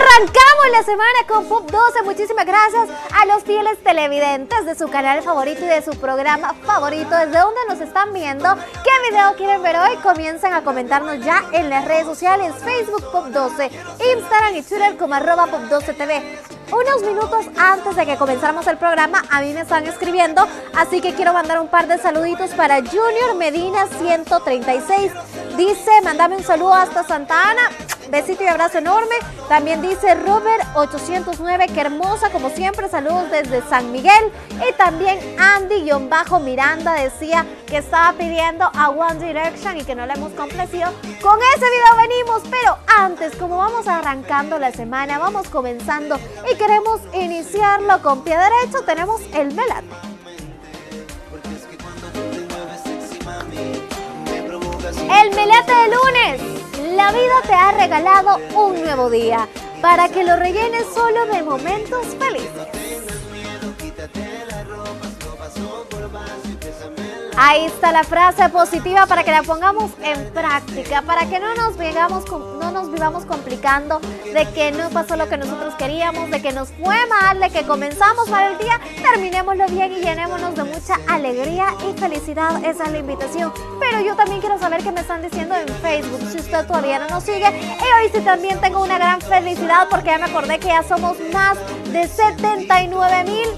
Arrancamos la semana con Pop 12. Muchísimas gracias a los fieles televidentes de su canal favorito y de su programa favorito. Desde donde nos están viendo, qué video quieren ver hoy, comienzan a comentarnos ya en las redes sociales: Facebook Pop 12, Instagram y Twitter como @Pop12TV. Unos minutos antes de que comenzáramos el programa, a mí me están escribiendo, así que quiero mandar un par de saluditos para Junior Medina 136. Dice, mandame un saludo hasta Santa Ana. Besito y abrazo enorme. También dice Robert 809, que hermosa como siempre, saludos desde San Miguel. Y también Andy-Miranda decía que estaba pidiendo a One Direction y que no la hemos complacido. Con ese video venimos, pero antes, como vamos arrancando la semana, vamos comenzando y queremos iniciarlo con pie derecho, tenemos el melate. El melate de lunes. La vida te ha regalado un nuevo día para que lo rellenes solo de momentos felices. Ahí está la frase positiva para que la pongamos en práctica, para que no nos vivamos complicando de que no pasó lo que nosotros queríamos, de que nos fue mal, de que comenzamos mal el día. Terminémoslo bien y llenémonos de mucha alegría y felicidad. Esa es la invitación. Pero yo también quiero saber qué me están diciendo en Facebook, si usted todavía no nos sigue. Y hoy sí también tengo una gran felicidad porque ya me acordé que ya somos más de 79,000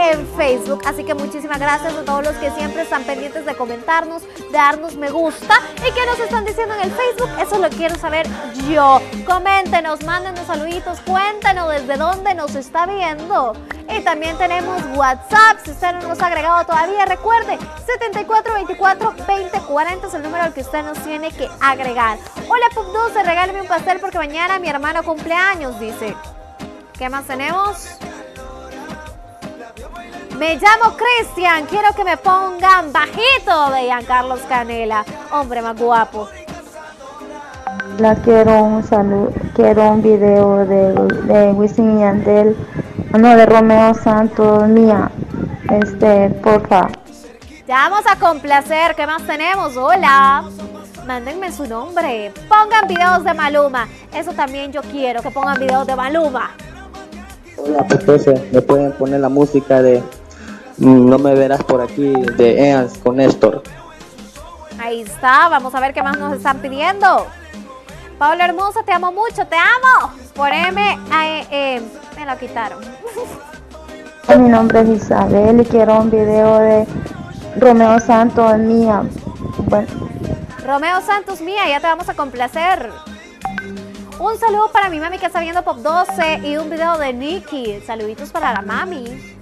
en Facebook, así que muchísimas gracias a todos los que siempre están pendientes de comentarnos, de darnos me gusta. ¿Y qué nos están diciendo en el Facebook? Eso lo quiero saber yo. Coméntenos, mándenos saluditos, cuéntenos desde dónde nos está viendo. Y también tenemos WhatsApp, si usted no nos ha agregado todavía, recuerde 7424-2040 es el número al que usted nos tiene que agregar. Hola Pop 12, regálame un pastel porque mañana mi hermano cumpleaños, dice. ¿Qué más tenemos? Me llamo Cristian, quiero que me pongan Bajito de Jean Carlos Canela, hombre más guapo. Hola, quiero un video de Wisin y Yandel, no, de Romeo Santos, mía, porfa. Ya vamos a complacer, ¿qué más tenemos? Hola. Mándenme su nombre, pongan videos de Maluma, eso también yo quiero, que pongan videos de Maluma. Hola, Pop 12, me pueden poner la música de No Me Verás Por Aquí de E.A.S. con Néstor. Ahí está, vamos a ver qué más nos están pidiendo. Paula hermosa, te amo mucho, te amo. Poneme, me la quitaron. Mi nombre es Isabel y quiero un video de Romeo Santos, mía. Bueno. Romeo Santos, mía, ya te vamos a complacer. Un saludo para mi mami que está viendo Pop 12 y un video de Nicky. Saluditos para la mami.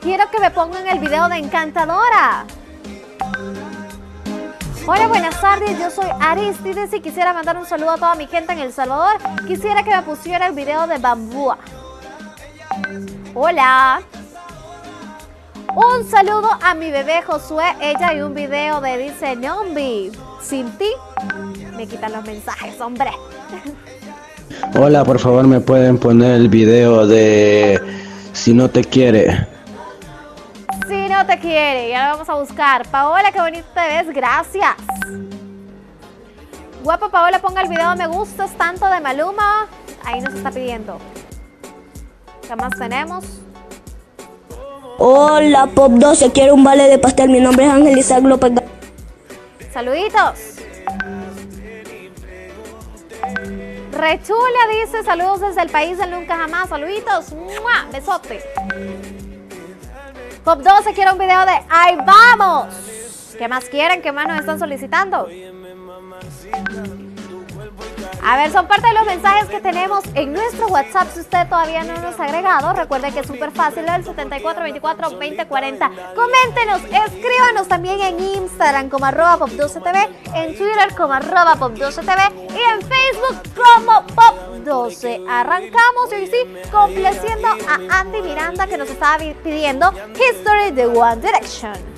Quiero que me pongan el video de Encantadora. Hola, buenas tardes, yo soy Aristides y quisiera mandar un saludo a toda mi gente en El Salvador. Quisiera que me pusiera el video de Bambúa. Hola. Un saludo a mi bebé Josué, ella y un video de Dice Nombi. Sin ti, me quitan los mensajes, hombre. Hola, por favor, me pueden poner el video de Si No Te Quiere. Si No Te Quiere, ya lo vamos a buscar. Paola, qué bonito te ves, gracias. Guapa Paola, ponga el video Me Gustas Tanto de Maluma. Ahí nos está pidiendo. ¿Qué más tenemos? Hola, Pop 12, quiero un vale de pastel. Mi nombre es Ángel López. Saluditos. Rechula dice, saludos desde el país del nunca jamás, saluditos, ¡mua! Besote. Pop 12, quiero un video de ¡Ahí vamos! ¿Qué más quieren? ¿Qué más nos están solicitando? A ver, son parte de los mensajes que tenemos en nuestro WhatsApp. Si usted todavía no nos ha agregado, recuerde que es súper fácil, el 7424-2040. Coméntenos, escríbanos también en Instagram como @Pop12TV, en Twitter como @Pop12TV y en Facebook como Pop 12. Arrancamos y sí, complaciendo a Andy Miranda que nos estaba pidiendo History de One Direction.